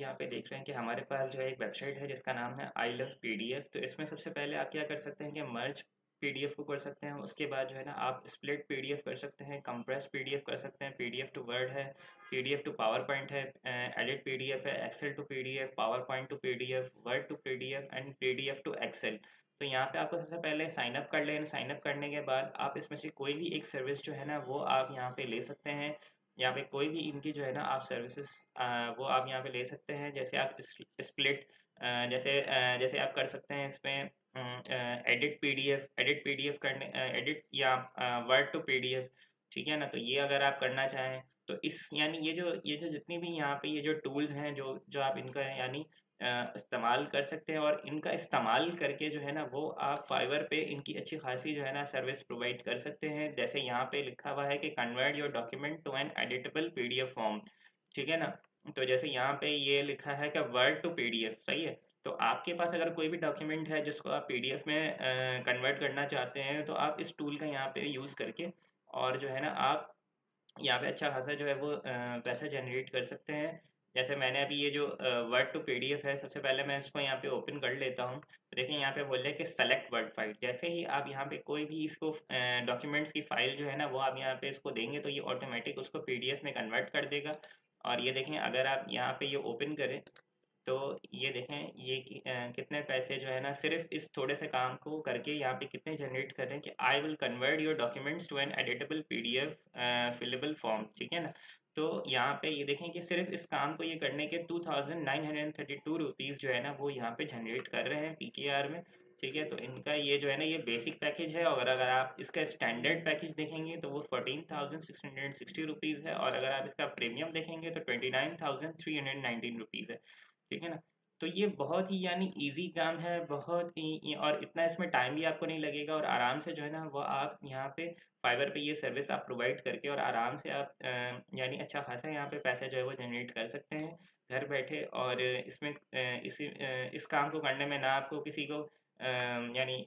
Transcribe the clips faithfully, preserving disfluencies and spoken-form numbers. यहाँ पे देख रहे हैं कि हमारे पास जो है एक वेबसाइट है जिसका नाम है I love P D F. तो इसमें सबसे पहले आप क्या कर सकते हैं कि मर्ज पी डी एफ को कर सकते हैं, उसके बाद जो है ना आप स्प्लिट पी डी एफ कर सकते हैं, कंप्रेस पी डी एफ कर सकते हैं, P D F to word है, P D F to power point है, एडिट पी डी एफ है, Excel to P D F, power point to P D F, Word to P D F and P D F to Excel. तो यहाँ पे आपको सबसे पहले sign up कर लें। साइन अप करने के बाद आप इसमें से कोई भी एक सर्विस जो है ना वो आप यहाँ पे ले सकते हैं। यहाँ पे कोई भी इनकी जो है ना आप सर्विसेज वो आप यहाँ पे ले सकते हैं। जैसे आप स्प्लिट जैसे जैसे आप कर सकते हैं इसमें एडिट पीडीएफ एडिट पीडीएफ करने एडिट या वर्ड टू पीडीएफ, ठीक है ना। तो ये अगर आप करना चाहें तो इस यानी ये जो ये जो जितनी भी यहाँ पे ये जो टूल्स हैं जो जो आप इनका यानी इस्तेमाल कर सकते हैं, और इनका इस्तेमाल करके जो है ना वो आप फाइवर पे इनकी अच्छी खासी जो है ना सर्विस प्रोवाइड कर सकते हैं। जैसे यहाँ पे लिखा हुआ है कि convert your document to an editable PDF form, ठीक है ना। तो जैसे यहाँ पे ये लिखा है कि वर्ड टू पीडीएफ, सही है। तो आपके पास अगर कोई भी डॉक्यूमेंट है जिसको आप पीडीएफ में कन्वर्ट करना चाहते हैं तो आप इस टूल का यहाँ पे यूज़ करके और जो है ना आप यहाँ पे अच्छा खासा जो है वो पैसा जनरेट कर सकते हैं। जैसे मैंने अभी ये जो वर्ड टू पीडीएफ है, सबसे पहले मैं इसको यहाँ पे ओपन कर लेता हूँ। तो देखिए यहाँ पे बोल रहे कि सेलेक्ट वर्ड फाइल। जैसे ही आप यहाँ पे कोई भी इसको डॉक्यूमेंट्स की फ़ाइल जो है ना वो आप यहाँ पे इसको देंगे तो ये ऑटोमेटिक उसको पीडीएफ में कन्वर्ट कर देगा। और ये देखें अगर आप यहाँ पे ये ओपन करें तो ये देखें ये कि, आ, कितने पैसे जो है ना सिर्फ इस थोड़े से काम को करके यहाँ पे कितने जनरेट करें कि I will convert your documents to an editable PDF fillable form, ठीक है ना। तो यहाँ पे ये देखें कि सिर्फ इस काम को ये करने के two thousand nine hundred thirty two rupees जो है ना वो यहाँ पे जनरेट कर रहे हैं पीकेआर में, ठीक है। तो इनका ये जो है ना ये बेसिक पैकेज है, और अगर आप इसका स्टैंडर्ड पैकेज देखेंगे तो वो fourteen thousand six hundred sixty rupees है, और अगर आप इसका प्रीमियम देखेंगे तो twenty nine thousand three hundred nineteen rupees है, ठीक है ना। तो ये बहुत ही यानी इजी काम है, बहुत ही, और इतना इसमें टाइम भी आपको नहीं लगेगा, और आराम से जो है ना वो आप यहाँ पे फाइबर पे ये सर्विस आप प्रोवाइड करके और आराम से आप यानी अच्छा खासा यहाँ पे पैसा जो है वो जनरेट कर सकते हैं घर बैठे। और इसमें इसी इस काम को करने में ना आपको किसी को यानी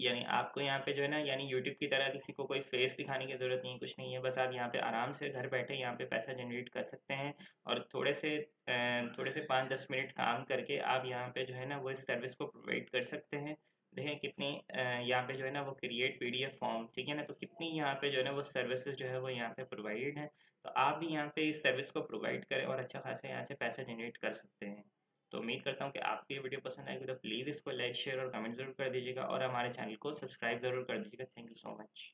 यानी आपको यहाँ पे जो है ना यानी यूट्यूब की तरह किसी को कोई फेस दिखाने की ज़रूरत नहीं, कुछ नहीं है। बस आप यहाँ पे आराम से घर बैठे यहाँ पे पैसा जनरेट कर सकते हैं, और थोड़े से थोड़े से पाँच दस मिनट काम करके आप यहाँ पे जो है ना वो इस सर्विस को प्रोवाइड कर सकते हैं। देखें कितनी यहाँ पे जो है ना वो क्रिएट पीडीएफ फॉर्म, ठीक है ना। तो कितनी यहाँ पे जो है ना वो सर्विसेज जो है वो यहाँ पे प्रोवाइडेड है। तो आप भी यहाँ पे इस सर्विस को प्रोवाइड करें और अच्छा खासा यहाँ से पैसा जनरेट कर सकते हैं। तो उम्मीद करता हूँ कि आपको ये वीडियो पसंद आएगी, तो प्लीज़ इसको लाइक शेयर और कमेंट ज़रूर कर दीजिएगा, और हमारे चैनल को सब्सक्राइब ज़रूर कर दीजिएगा। Thank you so much.